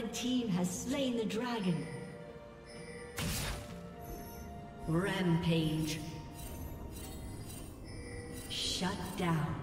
Red team has slain the dragon. Rampage. Shut down.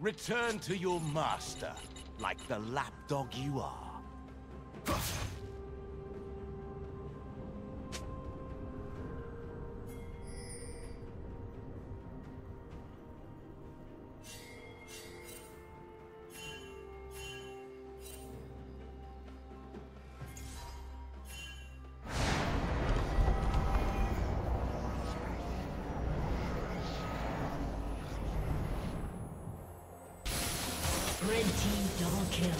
Return to your master, like the lapdog you are. Red team double kill.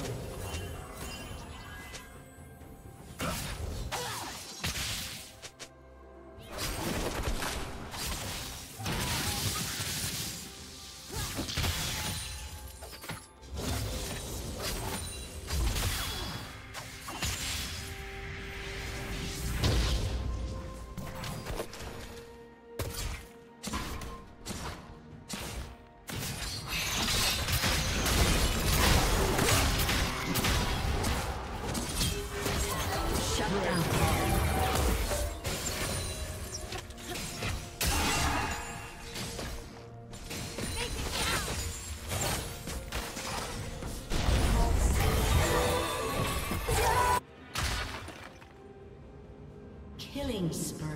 Killing spree.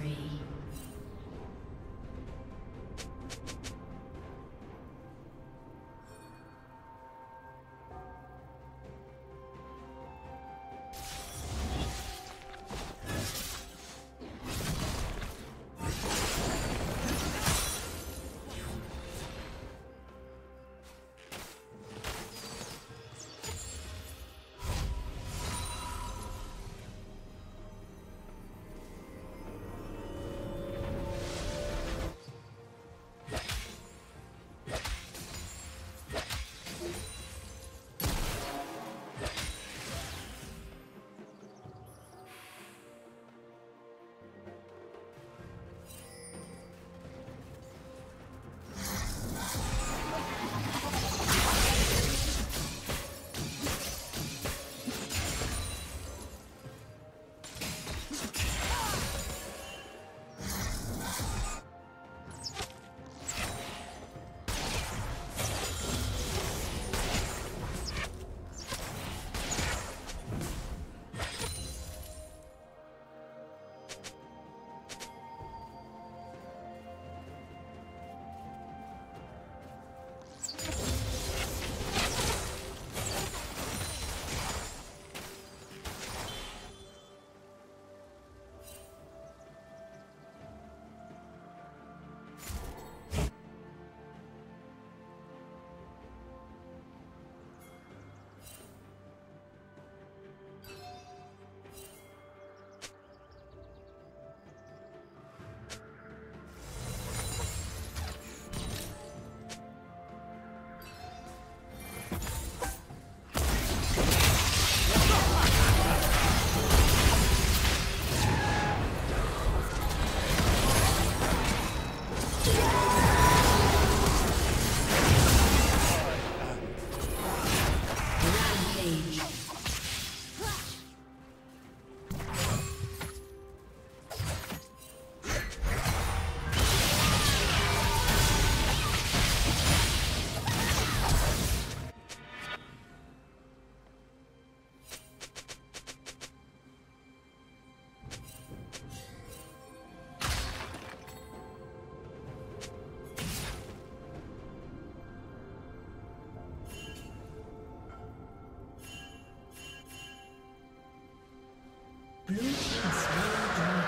Blue has no dragon.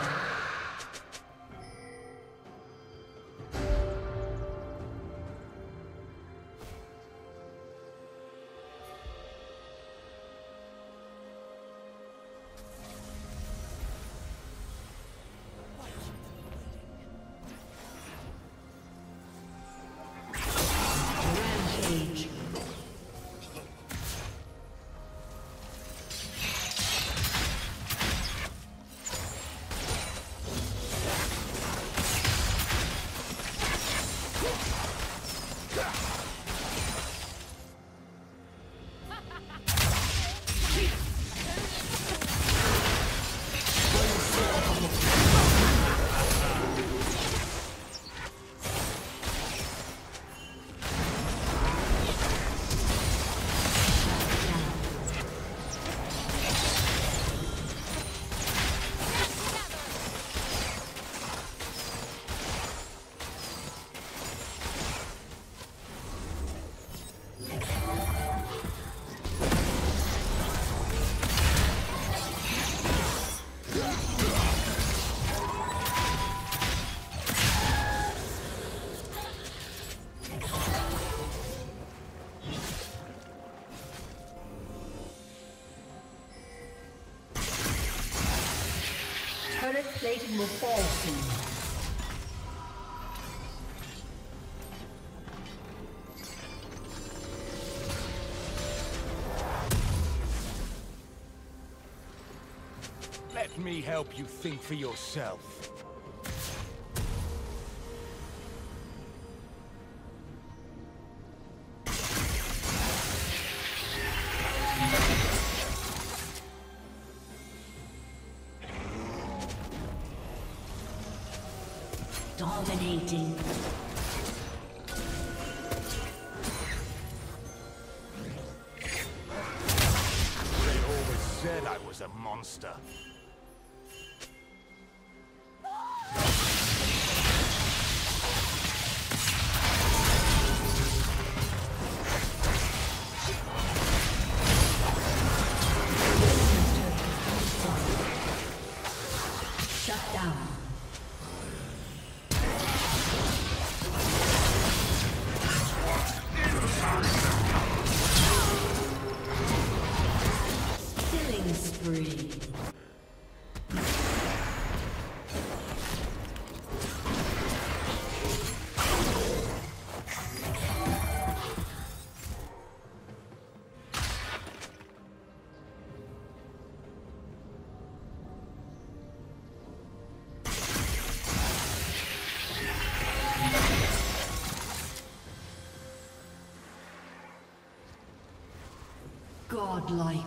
Plating will fall soon. Let me help you think for yourself. Dominating. They always said I was a monster. Godlike.